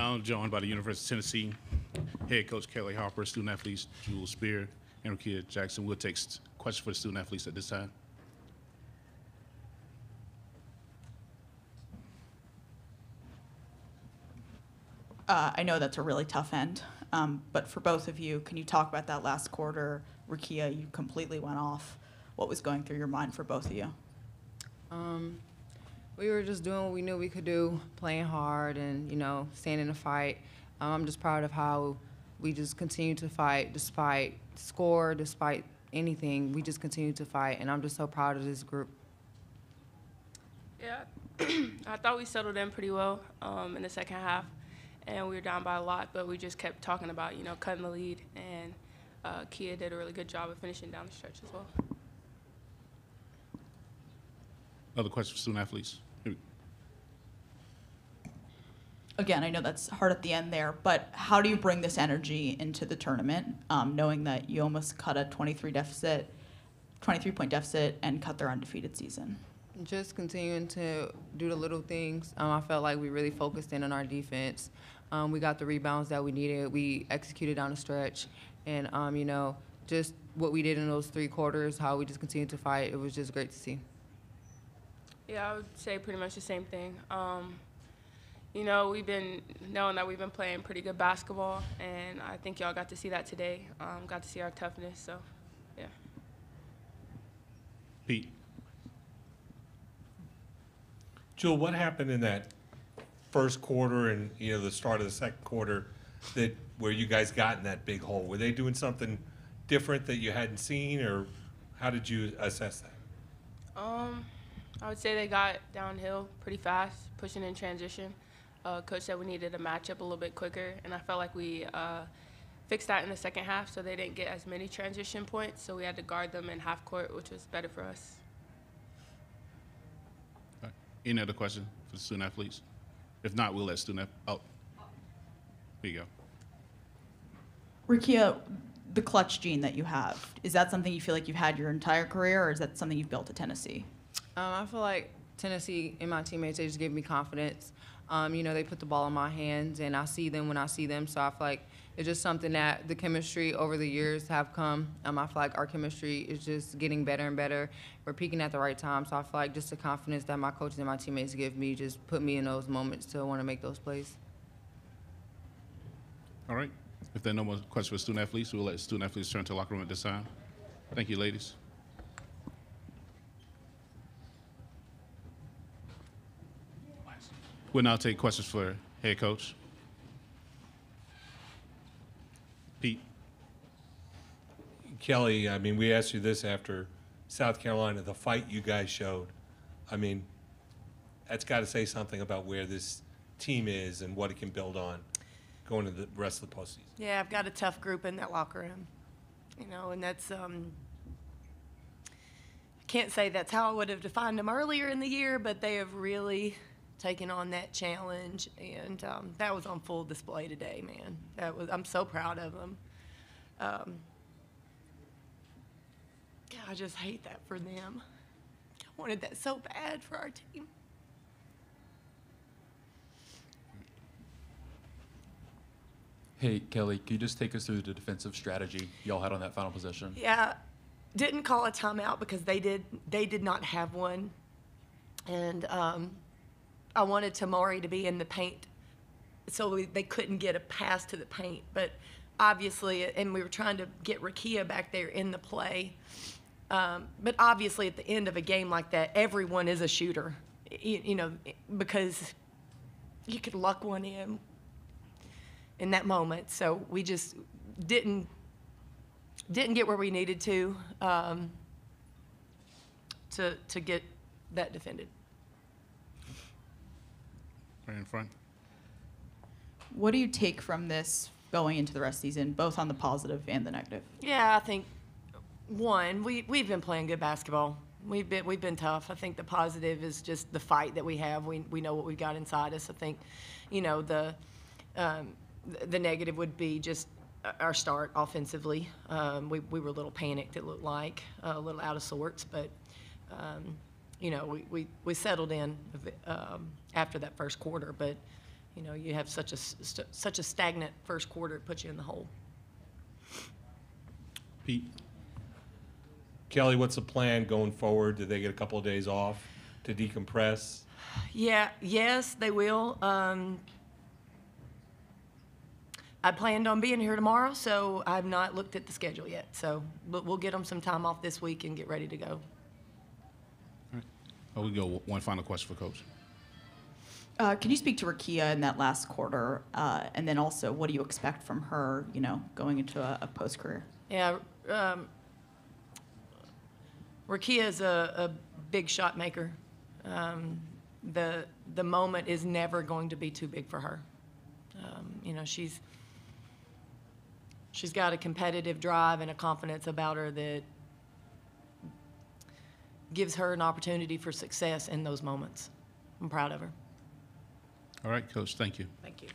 Now I'm joined by the University of Tennessee head coach Kellie Harper, student athletes Jewel Spear, and Rickea Jackson. We'll take questions for the student athletes at this time. I know that's a really tough end, but for both of you, can you talk about that last quarter? Rickea, you completely went off. What was going through your mind for both of you? We were just doing what we knew we could do, playing hard and, you know, staying in the fight. I'm just proud of how we just continue to fight despite score, despite anything. We just continue to fight, and I'm just so proud of this group. Yeah, I thought we settled in pretty well in the second half. And we were down by a lot, but we just kept talking about, you know, cutting the lead. And Kia did a really good job of finishing down the stretch as well. Other questions for student athletes? Again, I know that's hard at the end there, but how do you bring this energy into the tournament, knowing that you almost cut a 23-point deficit and cut their undefeated season? Just continuing to do the little things. I felt like we really focused in on our defense. We got the rebounds that we needed. We executed down the stretch. And, you know, just what we did in those three quarters, how we just continued to fight, it was just great to see. Yeah, I would say pretty much the same thing. You know, we've been knowing that we've been playing pretty good basketball, and I think y'all got to see that today, got to see our toughness, so, yeah. Pete. Jewel, what happened in that first quarter and, you know, the start of the second quarter that where you guys got in that big hole? Were they doing something different that you hadn't seen, or how did you assess that? I would say they got downhill pretty fast, pushing in transition. Coach said we needed to match up a little bit quicker, and I felt like we fixed that in the second half, so they didn't get as many transition points, so we had to guard them in half court, which was better for us. Any other question for the student athletes? If not, we'll let student out. There you go. Rickea, the clutch gene that you have, is that something you feel like you've had your entire career, or is that something you've built at Tennessee? I feel like Tennessee and my teammates, they just give me confidence. You know, they put the ball in my hands, and I see them when I see them, so I feel like it's just something that the chemistry over the years have come. I feel like our chemistry is just getting better and better. We're peaking at the right time, so I feel like just the confidence that my coaches and my teammates give me just put me in those moments to want to make those plays. All right. If there are no more questions for student athletes, we'll let student athletes turn to the locker room at this time. Thank you, ladies. We'll now take questions for head coach. Pete. Kellie, I mean, we asked you this after South Carolina, the fight you guys showed. I mean, that's got to say something about where this team is and what it can build on going to the rest of the postseason. Yeah, I've got a tough group in that locker room, you know, and that's I can't say that's how I would have defined them earlier in the year, but they have really taken on that challenge, and that was on full display today, man. That was, I'm so proud of them. God, I just hate that for them. I wanted that so bad for our team. Hey, Kellie, can you just take us through the defensive strategy y'all had on that final possession? Yeah, didn't call a timeout because they did not have one, and I wanted Tamari to be in the paint so they couldn't get a pass to the paint. But obviously, and we were trying to get Rickea back there in the play. But obviously, at the end of a game like that, everyone is a shooter, you know, because you could luck one in that moment. So we just didn't get where we needed to get that defended. In front. What do you take from this going into the rest of the season, both on the positive and the negative? Yeah, I think one, we've been playing good basketball. We've been tough. I think the positive is just the fight that we have. We know what we've got inside us. I think, you know, the negative would be just our start offensively. We were a little panicked. It looked like a little out of sorts, but. You know, we settled in after that first quarter, but you know, you have such a stagnant first quarter, it puts you in the hole. Pete. Kellie, what's the plan going forward? Do they get a couple of days off to decompress? Yeah, yes, they will. I planned on being here tomorrow, so I've not looked at the schedule yet. So, but we'll get them some time off this week and get ready to go. All right. I'll go one final question for Coach. Can you speak to Rickea in that last quarter, and then also what do you expect from her, you know, going into a post career? Yeah, Rickea is a big shot maker. The moment is never going to be too big for her. You know, she's got a competitive drive and a confidence about her that gives her an opportunity for success in those moments. I'm proud of her. All right, Coach, thank you. Thank you.